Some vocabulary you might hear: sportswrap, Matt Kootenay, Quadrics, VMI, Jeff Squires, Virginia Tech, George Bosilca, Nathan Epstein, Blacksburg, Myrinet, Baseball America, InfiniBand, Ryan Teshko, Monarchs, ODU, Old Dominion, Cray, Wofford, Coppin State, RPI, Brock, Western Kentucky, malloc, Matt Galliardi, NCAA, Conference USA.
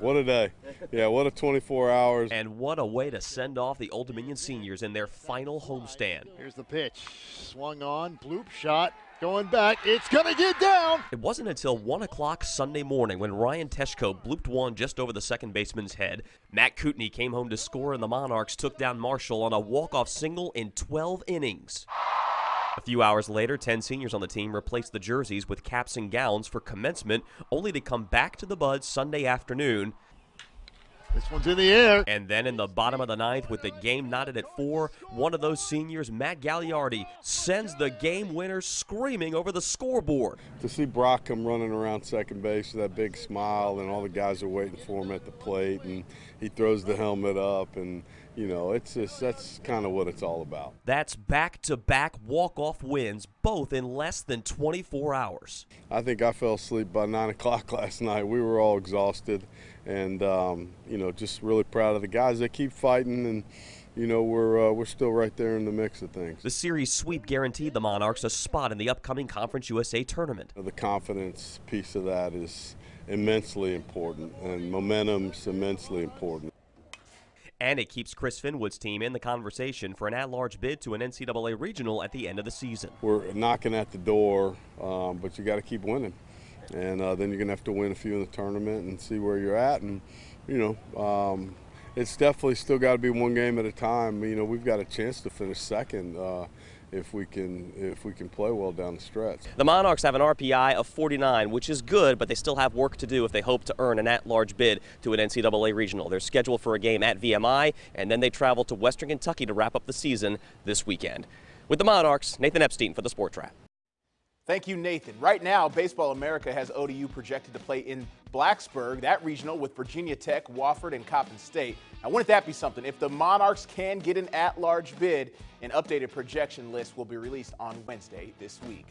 What a day. Yeah, what a 24 hours. And what a way to send off the Old Dominion seniors in their final homestand. Here's the pitch. Swung on, bloop shot. Going back, it's gonna get down. It wasn't until 1 o'clock Sunday morning when Ryan Teshko blooped one just over the second baseman's head. Matt Kootenay came home to score, and the Monarchs took down Marshall on a walk-off single in 12 innings. A few hours later, 10 seniors on the team replaced the jerseys with caps and gowns for commencement, only to come back to the Buds Sunday afternoon. This one's in the air. And then in the bottom of the ninth, with the game knotted at 4, one of those seniors, Matt Galliardi, sends the game winner screaming over the scoreboard. To see Brock come running around second base with that big smile, and all the guys are waiting for him at the plate, and he throws the helmet up, and, you know, it's just, that's kind of what it's all about. That's back-to-back walk-off wins, both in less than 24 hours. I think I fell asleep by 9 o'clock last night. We were all exhausted. And, you know, just really proud of the guys. They keep fighting, and, you know, we're still right there in the mix of things. The series sweep guaranteed the Monarchs a spot in the upcoming Conference USA tournament. The confidence piece of that is immensely important, and momentum's immensely important. And it keeps Chris Finwood's team in the conversation for an at-large bid to an NCAA regional at the end of the season. We're knocking at the door, but you got to keep winning. And then you're going to have to win a few in the tournament and see where you're at. And, you know, it's definitely still got to be one game at a time. You know, we've got a chance to finish second if we can play well down the stretch. The Monarchs have an RPI of 49, which is good, but they still have work to do if they hope to earn an at-large bid to an NCAA regional. They're scheduled for a game at VMI, and then they travel to Western Kentucky to wrap up the season this weekend. With the Monarchs, Nathan Epstein for the Sports Wrap. Thank you, Nathan. Right now, Baseball America has ODU projected to play in Blacksburg, that regional, with Virginia Tech, Wofford, and Coppin State. Now, wouldn't that be something? If the Monarchs can get an at-large bid, an updated projection list will be released on Wednesday this week.